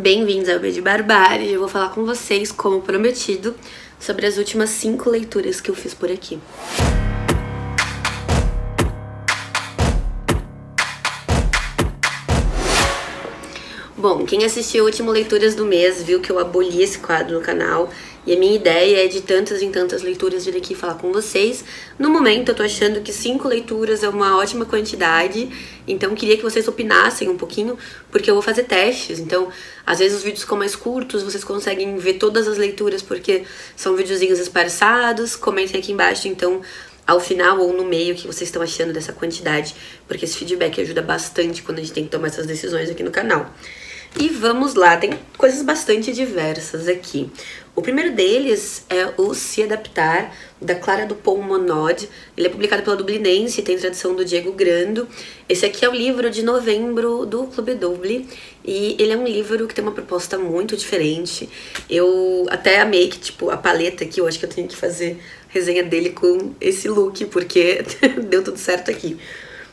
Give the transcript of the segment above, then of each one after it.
Bem-vindos ao B de Barbárie. Eu vou falar com vocês, como prometido, sobre as últimas 5 leituras que eu fiz por aqui. Bom, quem assistiu o último Leituras do Mês viu que eu aboli esse quadro no canal. E a minha ideia é, de tantas em tantas leituras, vir aqui falar com vocês. No momento, eu tô achando que 5 leituras é uma ótima quantidade. Então, queria que vocês opinassem um pouquinho, porque eu vou fazer testes. Então, às vezes os vídeos ficam mais curtos, vocês conseguem ver todas as leituras, porque são videozinhos esparçados. Comentem aqui embaixo, então, ao final ou no meio, o que vocês estão achando dessa quantidade. Porque esse feedback ajuda bastante quando a gente tem que tomar essas decisões aqui no canal. E vamos lá, tem coisas bastante diversas aqui. O primeiro deles é o Se Adaptar, da Clara Dupont-Monod. Ele é publicado pela Dublinense, tem tradução do Diego Grando. Esse aqui é o livro de novembro do Clube W. E ele é um livro que tem uma proposta muito diferente. Eu até amei que, tipo, a paleta aqui, eu acho que eu tenho que fazer resenha dele com esse look, porque deu tudo certo aqui.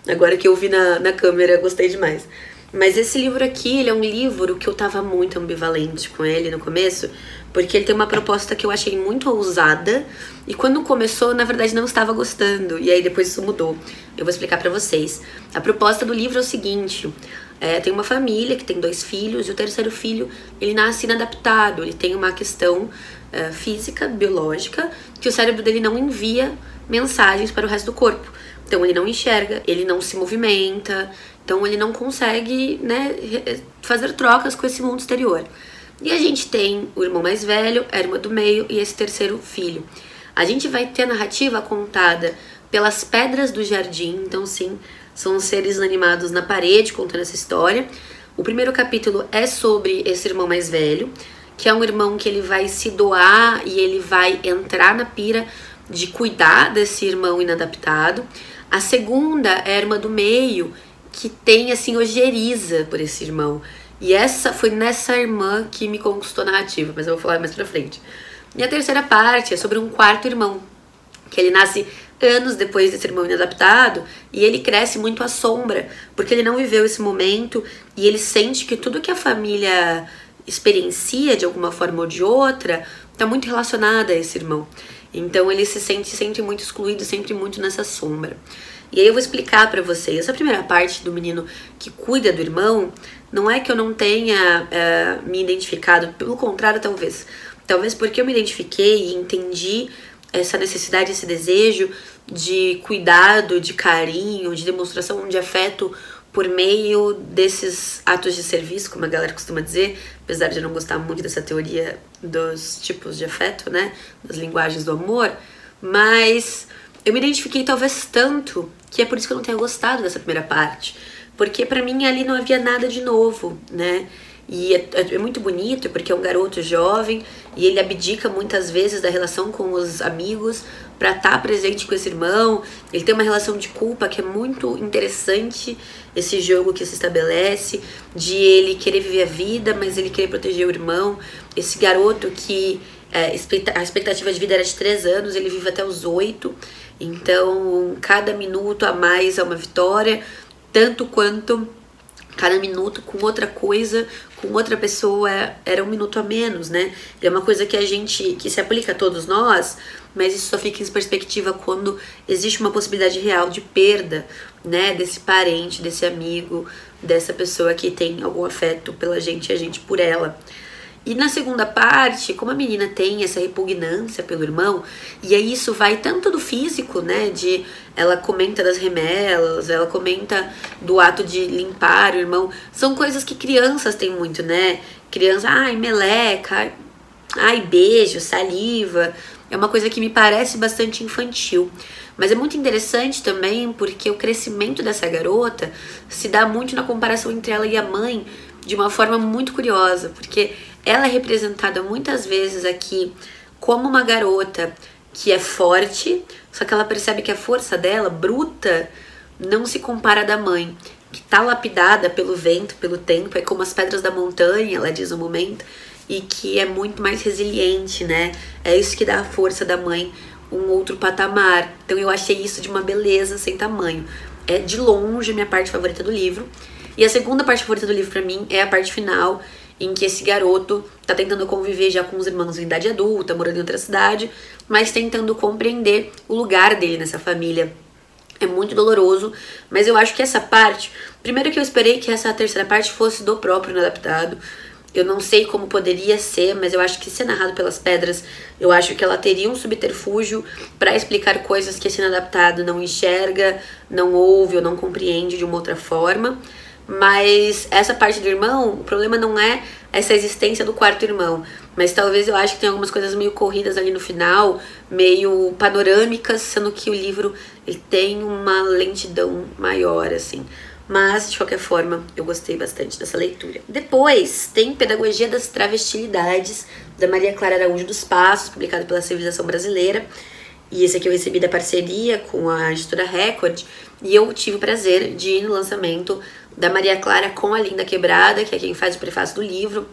Agora que eu vi na câmera, gostei demais. Mas esse livro aqui, ele é um livro que eu tava muito ambivalente com ele no começo, porque ele tem uma proposta que eu achei muito ousada, e quando começou, na verdade, não estava gostando, e aí depois isso mudou. Eu vou explicar pra vocês. A proposta do livro é o seguinte, tem uma família que tem 2 filhos, e o terceiro filho, ele nasce inadaptado, ele tem uma questão física, biológica, que o cérebro dele não envia mensagens para o resto do corpo. Então ele não enxerga, ele não se movimenta, então ele não consegue, né, fazer trocas com esse mundo exterior. E a gente tem o irmão mais velho, a irmã do meio e esse terceiro filho. A gente vai ter a narrativa contada pelas pedras do jardim, então sim, são seres animados na parede contando essa história. O primeiro capítulo é sobre esse irmão mais velho, que é um irmão que ele vai se doar e ele vai entrar na pira de cuidar desse irmão inadaptado. A segunda é a irmã do meio, que tem, assim, ojeriza por esse irmão. E essa foi nessa irmã que me conquistou a narrativa, mas eu vou falar mais pra frente. E a terceira parte é sobre um quarto irmão, que ele nasce anos depois desse irmão inadaptado, e ele cresce muito à sombra, porque ele não viveu esse momento, e ele sente que tudo que a família experiencia, de alguma forma ou de outra, tá muito relacionada a esse irmão. Então ele se sente sempre muito excluído, sempre muito nessa sombra. E aí eu vou explicar pra vocês. Essa primeira parte do menino que cuida do irmão, não é que eu não tenha me identificado, pelo contrário, talvez. Talvez porque eu me identifiquei e entendi essa necessidade, esse desejo de cuidado, de carinho, de demonstração de afeto por meio desses atos de serviço, como a galera costuma dizer, apesar de eu não gostar muito dessa teoria dos tipos de afeto, né, das linguagens do amor, mas eu me identifiquei talvez tanto que é por isso que eu não tenho gostado dessa primeira parte, porque pra mim ali não havia nada de novo, né, e é muito bonito porque é um garoto jovem e ele abdica muitas vezes da relação com os amigos pra estar presente com esse irmão. Ele tem uma relação de culpa que é muito interessante, esse jogo que se estabelece de ele querer viver a vida, mas ele querer proteger o irmão. Esse garoto que a expectativa de vida era de 3 anos, ele vive até os 8, então cada minuto a mais é uma vitória, tanto quanto cada minuto com outra coisa, com outra pessoa, era um minuto a menos, né? É uma coisa que a gente, que se aplica a todos nós, mas isso só fica em perspectiva quando existe uma possibilidade real de perda, né? Desse parente, desse amigo, dessa pessoa que tem algum afeto pela gente e a gente por ela. E na segunda parte, como a menina tem essa repugnância pelo irmão, e aí isso vai tanto do físico, né, de ela comenta das remelas, ela comenta do ato de limpar o irmão, são coisas que crianças têm muito, né, criança, ai, meleca, ai, beijo, saliva, é uma coisa que me parece bastante infantil. Mas é muito interessante também porque o crescimento dessa garota se dá muito na comparação entre ela e a mãe, de uma forma muito curiosa, porque ela é representada muitas vezes aqui como uma garota que é forte, só que ela percebe que a força dela, bruta, não se compara à da mãe, que tá lapidada pelo vento, pelo tempo, é como as pedras da montanha, ela diz no momento, e que é muito mais resiliente, né? É isso que dá a força da mãe, um outro patamar. Então eu achei isso de uma beleza sem tamanho. É de longe a minha parte favorita do livro. E a segunda parte favorita do livro pra mim é a parte final, em que esse garoto está tentando conviver já com os irmãos em idade adulta, morando em outra cidade, mas tentando compreender o lugar dele nessa família. É muito doloroso, mas eu acho que essa parte... Primeiro que eu esperei que essa terceira parte fosse do próprio Inadaptado. Eu não sei como poderia ser, mas eu acho que se é narrado pelas pedras, eu acho que ela teria um subterfúgio para explicar coisas que esse Inadaptado não enxerga, não ouve ou não compreende de uma outra forma. Mas essa parte do irmão, o problema não é essa existência do quarto irmão, mas talvez eu acho que tem algumas coisas meio corridas ali no final, meio panorâmicas, sendo que o livro ele tem uma lentidão maior, assim. Mas, de qualquer forma, eu gostei bastante dessa leitura. Depois, tem Pedagogia das Travestilidades, da Maria Clara Araújo dos Passos, publicado pela Civilização Brasileira. E esse aqui eu recebi da parceria com a editora Record, e eu tive o prazer de ir no lançamento da Maria Clara com a Linda Quebrada, que é quem faz o prefácio do livro.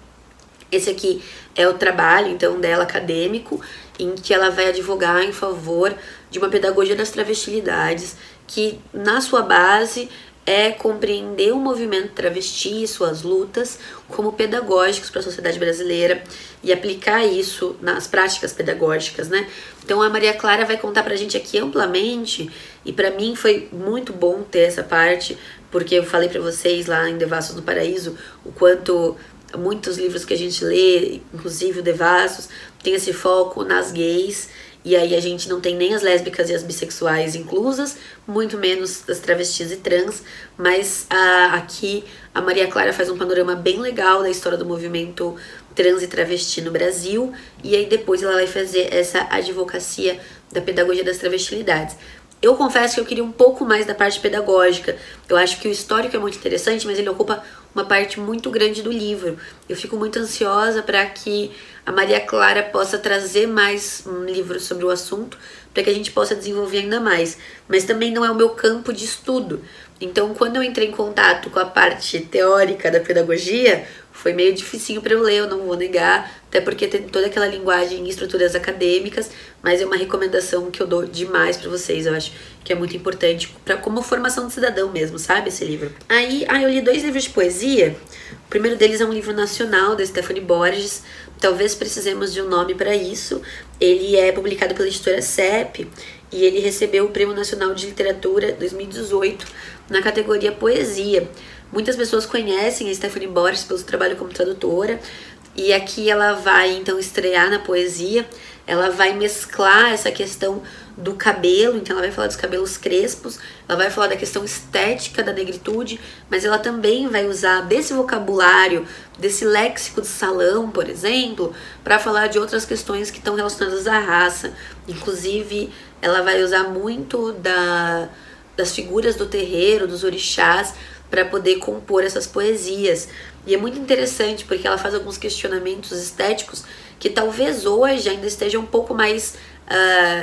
Esse aqui é o trabalho, então, dela acadêmico, em que ela vai advogar em favor de uma pedagogia das travestilidades, que na sua base é compreender o movimento travesti e suas lutas como pedagógicos para a sociedade brasileira e aplicar isso nas práticas pedagógicas, né? Então a Maria Clara vai contar pra gente aqui amplamente, e pra mim foi muito bom ter essa parte, porque eu falei pra vocês lá em Devassos do Paraíso o quanto muitos livros que a gente lê, inclusive o Devassos, tem esse foco nas gays. E aí a gente não tem nem as lésbicas e as bissexuais inclusas, muito menos as travestis e trans, mas aqui a Maria Clara faz um panorama bem legal da história do movimento trans e travesti no Brasil, e aí depois ela vai fazer essa advocacia da pedagogia das travestilidades. Eu confesso que eu queria um pouco mais da parte pedagógica. Eu acho que o histórico é muito interessante, mas ele ocupa uma parte muito grande do livro. Eu fico muito ansiosa para que a Maria Clara possa trazer mais um livro sobre o assunto, para que a gente possa desenvolver ainda mais. Mas também não é o meu campo de estudo. Então, quando eu entrei em contato com a parte teórica da pedagogia, foi meio dificinho para eu ler, eu não vou negar, até porque tem toda aquela linguagem e estruturas acadêmicas, mas é uma recomendação que eu dou demais para vocês, eu acho que é muito importante, pra, como formação de cidadão mesmo, sabe, esse livro. Aí eu li dois livros de poesia, o primeiro deles é um livro nacional, da Stephanie Borges, Talvez Precisemos de um Nome para Isso, ele é publicado pela editora CEP, e ele recebeu o Prêmio Nacional de Literatura 2018, na categoria Poesia. Muitas pessoas conhecem a Stephanie Borges pelo trabalho como tradutora, e aqui ela vai, então, estrear na poesia, ela vai mesclar essa questão do cabelo, então ela vai falar dos cabelos crespos, ela vai falar da questão estética da negritude, mas ela também vai usar desse vocabulário, desse léxico de salão, por exemplo, para falar de outras questões que estão relacionadas à raça. Inclusive, ela vai usar muito das figuras do terreiro, dos orixás, para poder compor essas poesias. E é muito interessante porque ela faz alguns questionamentos estéticos que talvez hoje ainda esteja um pouco mais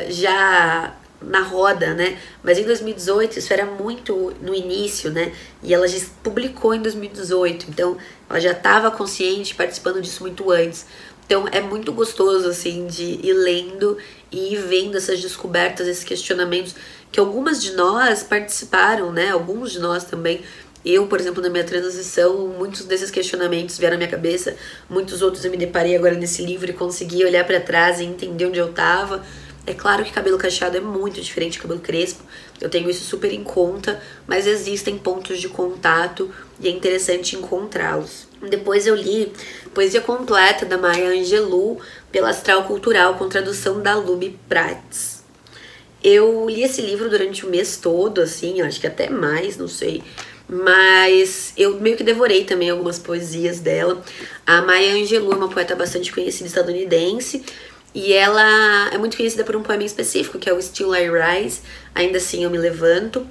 já na roda, né? Mas em 2018 isso era muito no início, né? E ela já publicou em 2018, então ela já estava consciente, participando disso muito antes. Então é muito gostoso, assim, de ir lendo e ir vendo essas descobertas, esses questionamentos que algumas de nós participaram, né? Alguns de nós também. Eu, por exemplo, na minha transição, muitos desses questionamentos vieram à minha cabeça, muitos outros eu me deparei agora nesse livro e consegui olhar pra trás e entender onde eu tava. É claro que cabelo cacheado é muito diferente de cabelo crespo, eu tenho isso super em conta, mas existem pontos de contato e é interessante encontrá-los. Depois eu li Poesia Completa, da Maya Angelou, pela Astral Cultural, com tradução da Lubi Prats. Eu li esse livro durante o mês todo, assim, acho que até mais, não sei, mas eu meio que devorei também algumas poesias dela. A Maya Angelou é uma poeta bastante conhecida estadunidense, e ela é muito conhecida por um poema em específico, que é o Still I Rise, Ainda Assim Eu Me Levanto.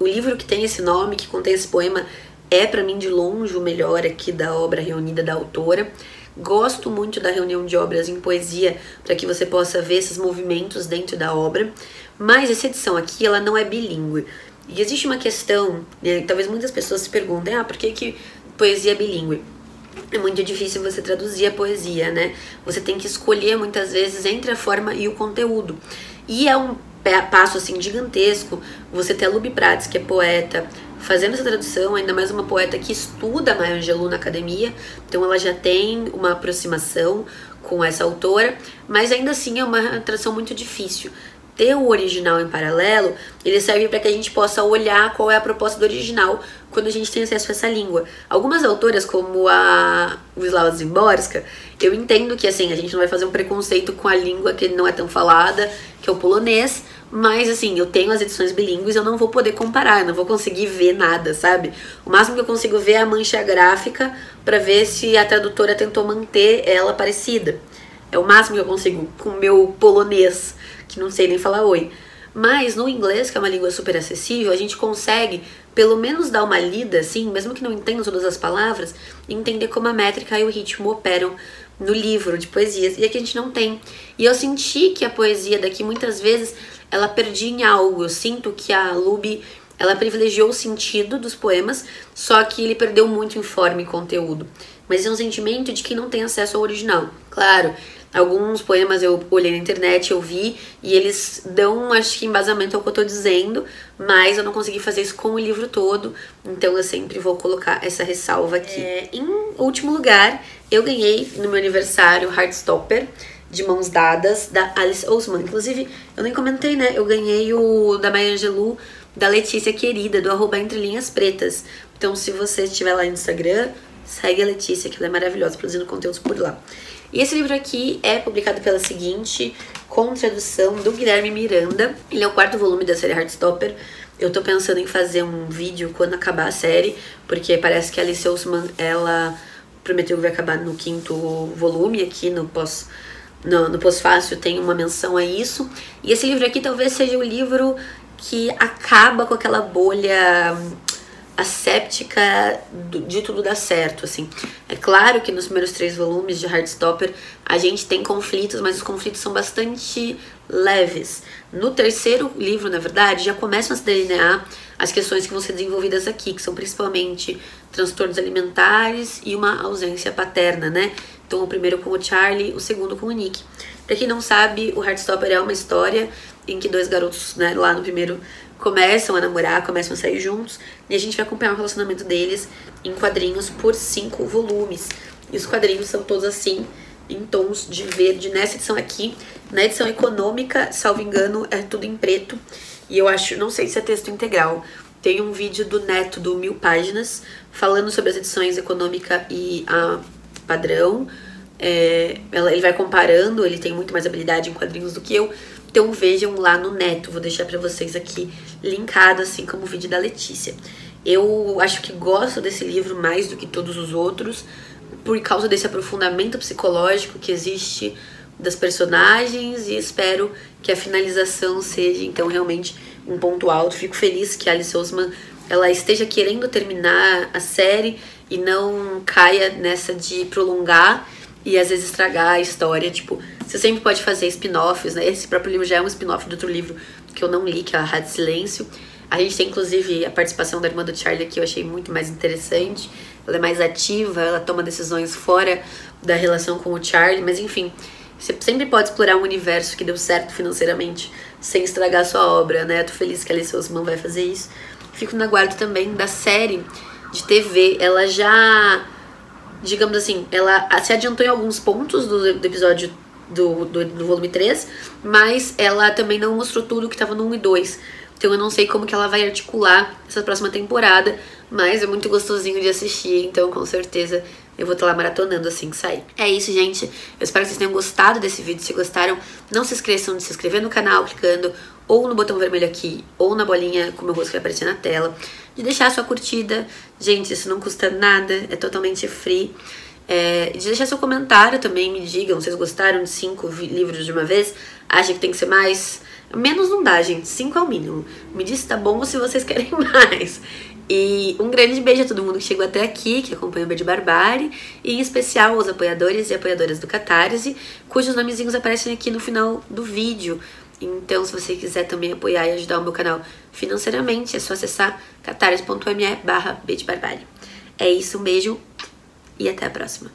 O livro que tem esse nome, que contém esse poema, é pra mim de longe o melhor aqui da obra reunida da autora. Gosto muito da reunião de obras em poesia, para que você possa ver esses movimentos dentro da obra, mas essa edição aqui ela não é bilíngue. E existe uma questão, né, talvez muitas pessoas se perguntem, por que poesia é bilíngue? É muito difícil você traduzir a poesia, né? Você tem que escolher muitas vezes entre a forma e o conteúdo. E é um passo assim gigantesco você ter a Lubi Prats, que é poeta, fazendo essa tradução, ainda mais uma poeta que estuda Maya Angelou na academia, então ela já tem uma aproximação com essa autora, mas ainda assim é uma tradução muito difícil. Ter o original em paralelo, ele serve para que a gente possa olhar qual é a proposta do original quando a gente tem acesso a essa língua. Algumas autoras, como a Wisława Szymborska, eu entendo que assim, a gente não vai fazer um preconceito com a língua que não é tão falada, que é o polonês, mas assim, eu tenho as edições bilíngues, eu não vou poder comparar, eu não vou conseguir ver nada, sabe? O máximo que eu consigo ver é a mancha gráfica para ver se a tradutora tentou manter ela parecida. É o máximo que eu consigo com o meu polonês, que não sei nem falar oi. Mas no inglês, que é uma língua super acessível, a gente consegue pelo menos dar uma lida, assim, mesmo que não entenda todas as palavras, entender como a métrica e o ritmo operam no livro de poesias, e aqui a gente não tem. E eu senti que a poesia daqui, muitas vezes, ela perdia em algo. Eu sinto que a Lubi, ela privilegiou o sentido dos poemas, só que ele perdeu muito em forma e conteúdo. Mas é um sentimento de quem não tem acesso ao original. Claro, alguns poemas eu olhei na internet, eu vi, e eles dão, acho que, embasamento ao que eu tô dizendo, mas eu não consegui fazer isso com o livro todo, então eu sempre vou colocar essa ressalva aqui. Em último lugar, eu ganhei no meu aniversário Heartstopper, de mãos dadas, da Alice Oseman. Inclusive, eu nem comentei, né? Eu ganhei o da Maya Angelou, da Letícia Querida, do @entrelinhaspretas. Então, se você estiver lá no Instagram, segue a Letícia, que ela é maravilhosa, produzindo conteúdos por lá. E esse livro aqui é publicado pela Seguinte, com tradução do Guilherme Miranda. Ele é o 4º volume da série Heartstopper. Eu tô pensando em fazer um vídeo quando acabar a série, porque parece que a Alice Oseman, ela prometeu que vai acabar no 5º volume, aqui no pós-fácil tem uma menção a isso. E esse livro aqui talvez seja o livro que acaba com aquela bolha asséptica de tudo dar certo, assim. É claro que nos primeiros 3 volumes de Heartstopper a gente tem conflitos, mas os conflitos são bastante leves. No 3º livro, na verdade, já começam a se delinear as questões que vão ser desenvolvidas aqui, que são principalmente transtornos alimentares e uma ausência paterna, né? Então, o primeiro com o Charlie, o segundo com o Nick. Pra quem não sabe, o Heartstopper é uma história em que 2 garotos, né, lá no primeiro começam a namorar, começam a sair juntos, e a gente vai acompanhar o relacionamento deles em quadrinhos por 5 volumes. E os quadrinhos são todos assim, em tons de verde. Nessa edição aqui, na edição econômica, salvo engano, é tudo em preto, e eu acho, não sei se é texto integral, tem um vídeo do Neto do Mil Páginas, falando sobre as edições econômica e a padrão. Ele vai comparando, ele tem muito mais habilidade em quadrinhos do que eu, então vejam lá no Neto, vou deixar pra vocês aqui linkado, assim como o vídeo da Letícia. Eu acho que gosto desse livro mais do que todos os outros, por causa desse aprofundamento psicológico que existe das personagens, e espero que a finalização seja, então, realmente um ponto alto. Fico feliz que a Alice Oseman, ela esteja querendo terminar a série e não caia nessa de prolongar e às vezes estragar a história. Tipo, você sempre pode fazer spin-offs, né? Esse próprio livro já é um spin-off de outro livro que eu não li, que é a Rádio Silêncio. A gente tem, inclusive, a participação da irmã do Charlie aqui, eu achei muito mais interessante. Ela é mais ativa, ela toma decisões fora da relação com o Charlie, mas enfim, você sempre pode explorar um universo que deu certo financeiramente sem estragar a sua obra, né? Eu tô feliz que a Alice Oseman vai fazer isso. Fico no aguardo também da série de TV. Ela já, digamos assim, ela se adiantou em alguns pontos do episódio do volume 3, mas ela também não mostrou tudo que estava no 1 e 2. Então eu não sei como que ela vai articular essa próxima temporada, mas é muito gostosinho de assistir, então com certeza eu vou estar lá maratonando assim que sair. É isso, gente. Eu espero que vocês tenham gostado desse vídeo. Se gostaram, não se esqueçam de se inscrever no canal clicando ou no botão vermelho aqui, ou na bolinha com o meu rosto que vai aparecer na tela, de deixar a sua curtida. Gente, isso não custa nada, é totalmente free. De deixar seu comentário também, me digam, vocês gostaram de 5 livros de uma vez? Acha que tem que ser mais? Menos não dá, gente, 5 é o mínimo. Me diz se tá bom ou se vocês querem mais. E um grande beijo a todo mundo que chegou até aqui, que acompanha o B de Barbárie, e em especial aos apoiadores e apoiadoras do Catarse, cujos nomezinhos aparecem aqui no final do vídeo. Então, se você quiser também apoiar e ajudar o meu canal financeiramente, é só acessar catarse.me/bdebarbárie. É isso, um beijo e até a próxima.